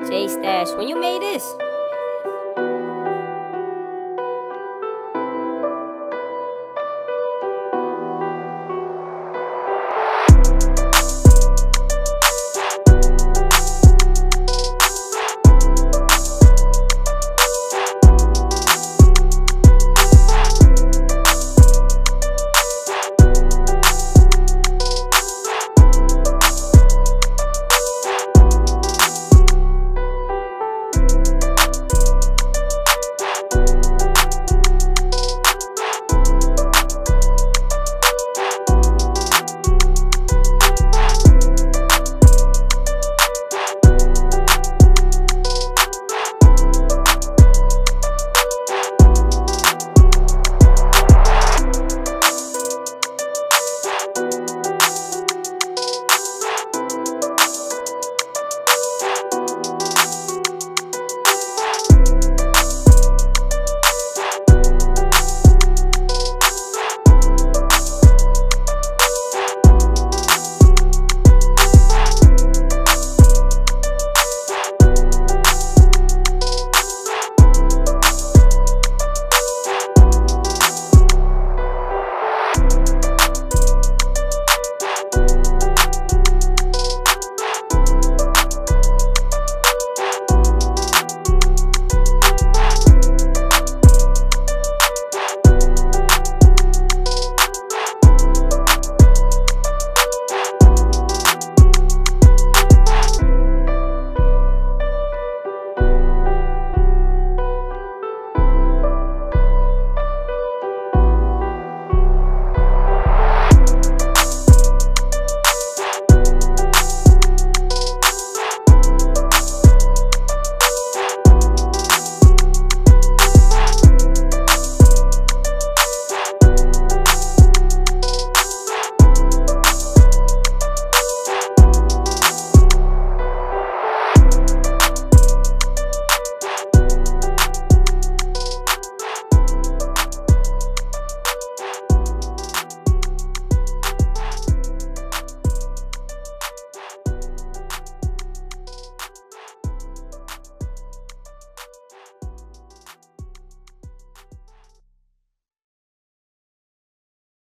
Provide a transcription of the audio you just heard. Jstash, when you made this?